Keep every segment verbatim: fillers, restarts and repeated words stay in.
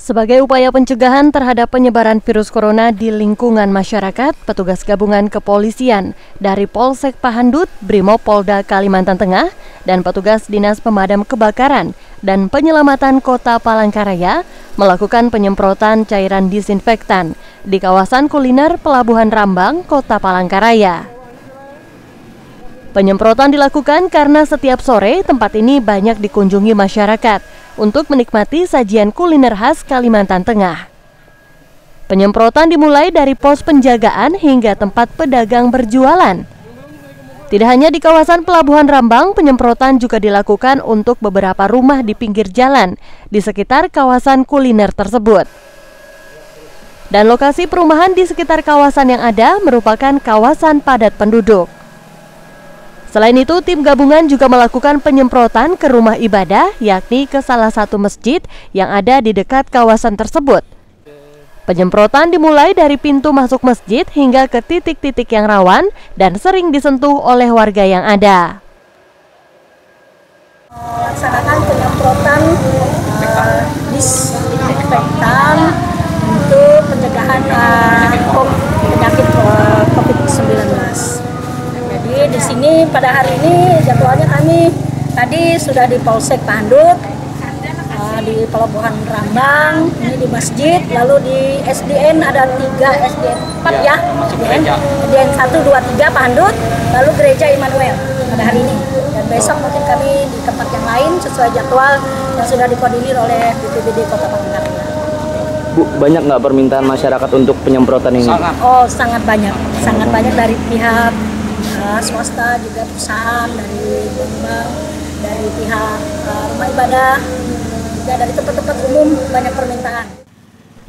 Sebagai upaya pencegahan terhadap penyebaran virus corona di lingkungan masyarakat, petugas gabungan kepolisian dari Polsek Pahandut, Brimob Polda Kalimantan Tengah, dan petugas Dinas Pemadam Kebakaran dan Penyelamatan Kota Palangkaraya melakukan penyemprotan cairan disinfektan di kawasan kuliner Pelabuhan Rambang, Kota Palangkaraya. Penyemprotan dilakukan karena setiap sore tempat ini banyak dikunjungi masyarakat untuk menikmati sajian kuliner khas Kalimantan Tengah. Penyemprotan dimulai dari pos penjagaan hingga tempat pedagang berjualan. Tidak hanya di kawasan Pelabuhan Rambang, penyemprotan juga dilakukan untuk beberapa rumah di pinggir jalan di sekitar kawasan kuliner tersebut. Dan lokasi perumahan di sekitar kawasan yang ada merupakan kawasan padat penduduk. Selain itu, tim gabungan juga melakukan penyemprotan ke rumah ibadah, yakni ke salah satu masjid yang ada di dekat kawasan tersebut. Penyemprotan dimulai dari pintu masuk masjid hingga ke titik-titik yang rawan dan sering disentuh oleh warga yang ada. Melaksanakan penyemprotan uh, disinfektan untuk pencegahan uh, penyakit uh, COVID sembilan belas. Di sini pada hari ini jadwalnya kami tadi sudah di Polsek Pahandut, di Pelabuhan Rambang, ini di masjid, lalu di S D N ada tiga, S D N empat ya, S D N satu, dua, tiga Pahandut, lalu Gereja Immanuel pada hari ini. Dan besok mungkin kami di tempat yang lain sesuai jadwal yang sudah dikoordinir oleh B P D Kota Tangerang. Bu, banyak nggak permintaan masyarakat untuk penyemprotan ini? Oh, sangat banyak, sangat banyak dari pihak Uh, swasta, juga perusahaan, dari pengembang, dari pihak uh, rumah ibadah, juga dari tempat-tempat umum banyak permintaan.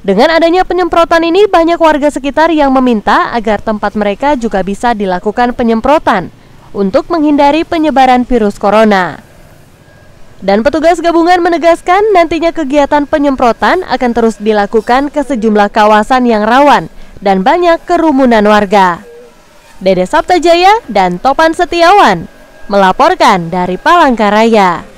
Dengan adanya penyemprotan ini, banyak warga sekitar yang meminta agar tempat mereka juga bisa dilakukan penyemprotan untuk menghindari penyebaran virus corona. Dan petugas gabungan menegaskan nantinya kegiatan penyemprotan akan terus dilakukan ke sejumlah kawasan yang rawan dan banyak kerumunan warga. Dede Saptajaya dan Topan Setiawan melaporkan dari Palangkaraya.